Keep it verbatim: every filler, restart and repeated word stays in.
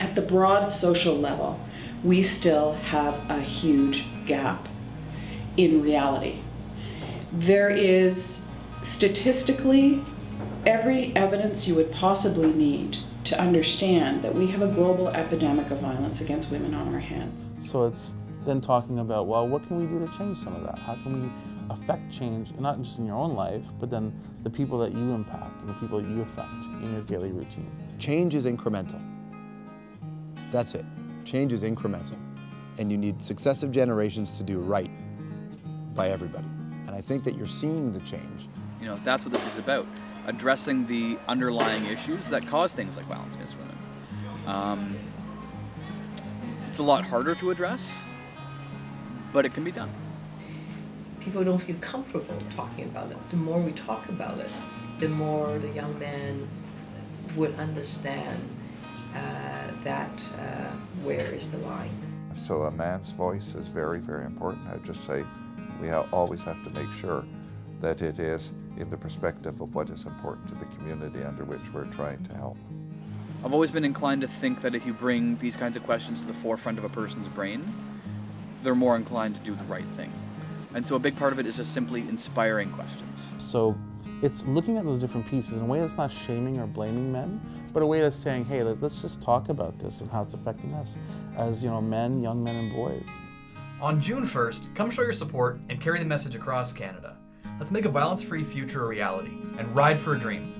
at the broad social level, we still have a huge gap in reality. There is statistically every evidence you would possibly need to understand that we have a global epidemic of violence against women on our hands. So it's then talking about, well, what can we do to change some of that? How can we affect change, and not just in your own life, but then the people that you impact and the people that you affect in your daily routine? Change is incremental. That's it. Change is incremental. And you need successive generations to do right by everybody. And I think that you're seeing the change. You know, that's what this is about. Addressing the underlying issues that cause things like violence against women. Um, it's a lot harder to address, but it can be done. People don't feel comfortable talking about it. The more we talk about it, the more the young man would understand uh, that uh, where is the line. So a man's voice is very, very important. I just say we ha always have to make sure that it is in the perspective of what is important to the community under which we're trying to help. I've always been inclined to think that if you bring these kinds of questions to the forefront of a person's brain, they're more inclined to do the right thing. And so a big part of it is just simply inspiring questions. So it's looking at those different pieces in a way that's not shaming or blaming men, but a way that's saying, hey, let's just talk about this and how it's affecting us as, you know, men, young men and boys. On June first, come show your support and carry the message across Canada. Let's make a violence-free future a reality and ride for a dream.